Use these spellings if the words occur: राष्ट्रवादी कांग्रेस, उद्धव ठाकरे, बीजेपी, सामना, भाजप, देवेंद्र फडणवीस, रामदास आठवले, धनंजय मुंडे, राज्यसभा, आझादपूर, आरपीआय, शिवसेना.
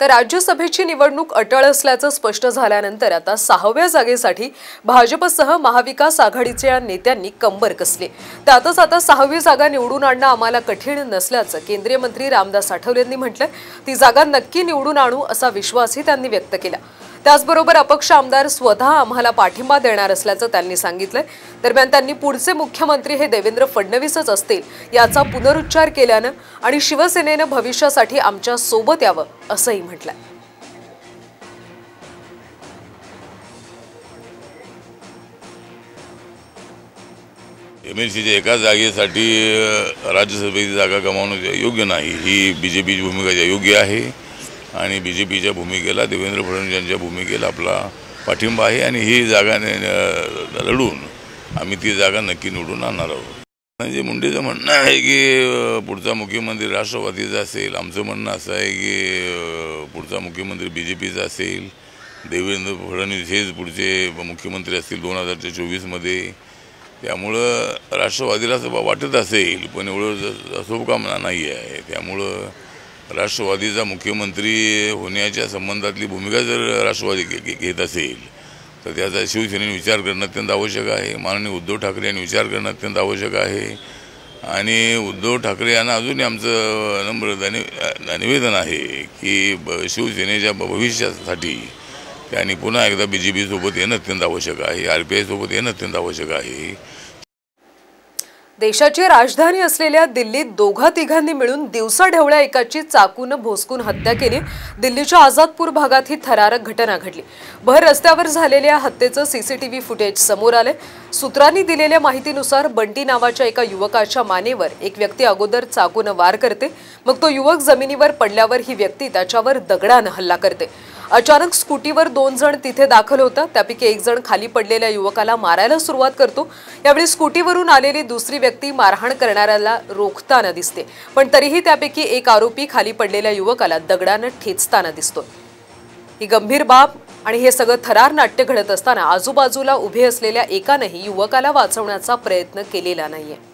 तर राज्यसभेची निवडणूक अटळ असल्याचं स्पष्ट झाल्यानंतर आता 6व्या जागेसाठी भाजपसह महाविकास आघाडीच्या नेत्यांनी कंबर कसली। त्यातच आता 6वी जागा निवडून आणणं आम्हाला कठीण नसल्याचं केंद्रीय मंत्री रामदास आठवले यांनी म्हटलं। ती जागा नक्की निवडून आणू असा विश्वासही त्यांनी व्यक्त केला। त्याचबरोबर अपक्ष आमदार स्वतः आम्हाला पाठिंबा देणार असल्याचं त्यांनी सांगितलं। दरम्यान त्यांनी पुढचे मुख्यमंत्री हे देवेंद्र फडणवीसच असतील याचा पुनरुच्चार केल्यानं आणि शिवसेनेनं भविष्यासाठी आमच्या सोबत यावं असंही म्हटलं। एमएलसीच्या एका जागेसाठी राज्यसभेची जागा गमावणं योग्य नाही, ही बीजेपीची भूमिका योग्य आहे आणि बीजेपीच्या भूमिकेला, देवेंद्र फडणवीस यांच्या भूमिकेला आपला पाठिंबा आहे आणि ही जागा लढून आम्ही ती जागा नक्की निवडून आणणार आहोत। धनंजय मुंडेचं म्हणणं आहे की पुढचा मुख्यमंत्री राष्ट्रवादीचा असेल, आमचं म्हणणं असं आहे की पुढचा मुख्यमंत्री बीजेपीचा असेल, देवेंद्र फडणवीस हेच पुढचे मुख्यमंत्री असतील 2024 मध्ये। त्यामुळं राष्ट्रवादीला वाटत असेल पण एवढं शुभकामना नाही आहे, त्यामुळं राष्ट्रवादीचा मुख्यमंत्री होण्याच्या संबंधातली भूमिका जर राष्ट्रवादी घेत असेल तर त्याचा शिवसेनेने विचार करणं अत्यंत आवश्यक आहे। माननीय उद्धव ठाकरे यांनी विचार करणं अत्यंत आवश्यक आहे आणि उद्धव ठाकरे यांना अजूनही आमचं नम्र निवेदन आहे की शिवसेनेच्या भविष्यासाठी त्यांनी पुन्हा एकदा बीजेपीसोबत येणं अत्यंत आवश्यक आहे, आरपीआयसोबत येणं अत्यंत आवश्यक आहे। देशाची राजधानी असलेल्या दिल्लीत दोघा तिघांनी मिळून दिवसाढवळ्या एकाची चाकून भोसकून हत्या केली। दिल्लीच्या आझादपूर भागात ही थरारक घटना घडली। भर रस्त्यावर झालेल्या हत्येचं सीसीटीव्ही फुटेज समोर आले। सूत्रांनी दिलेल्या माहितीनुसार बंटी नावाच्या एका युवकाच्या मानेवर एक व्यक्ती अगोदर चाकून वार करते, मग तो युवक जमिनीवर पडल्यावर ही व्यक्ती त्याच्यावर दगडानं हल्ला करते। अचानक स्कूटीवर 2 जण तिथे दाखल होता, त्यापैकी 1 जण खाली पडलेल्या युवकाला मारायला सुरुवात करतो। यावेळी स्कूटीवरून आलेली दुसरी व्यक्ती मारहाण करणाऱ्याला रोखताना दिसते, पण तरीही त्यापैकी एक आरोपी खाली पडलेल्या युवकाला दगडानं ठेचताना दिसतो। ही गंभीर बाब आणि हे सगळं थरार नाट्य घडत असताना आजूबाजूला उभे असलेल्या एकानेही युवकाला वाचवण्याचा प्रयत्न केलेला नाहीये।